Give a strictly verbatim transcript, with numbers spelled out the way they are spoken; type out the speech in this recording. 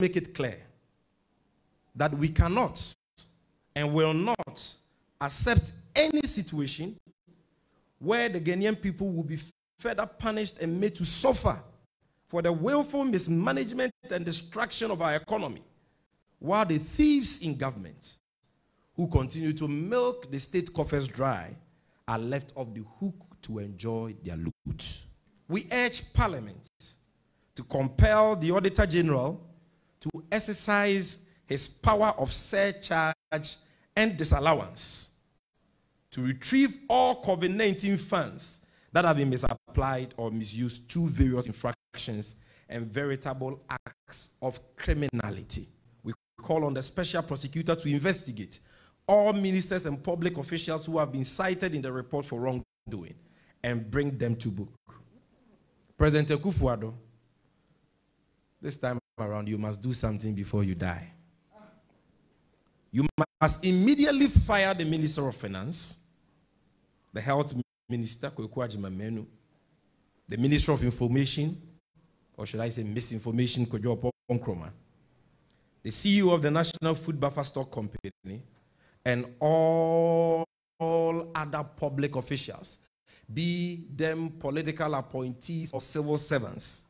make it clear that we cannot and will not accept any situation where the Ghanaian people will be further punished and made to suffer for the willful mismanagement and destruction of our economy, while the thieves in government who continue to milk the state coffers dry are left off the hook to enjoy their loot. We urge Parliament to compel the Auditor General to exercise his power of surcharge and disallowance to retrieve all COVID nineteen funds that have been misapplied or misused to various infractions and veritable acts of criminality. We call on the Special Prosecutor to investigate all ministers and public officials who have been cited in the report for wrongdoing and bring them to book. President Akufo-Addo, this time around, you must do something before you die. You must immediately fire the Minister of Finance, the Health Minister, the Minister of Information, or should I say misinformation, the C E O of the National Food Buffer Stock Company, and all, all other public officials, be them political appointees or civil servants.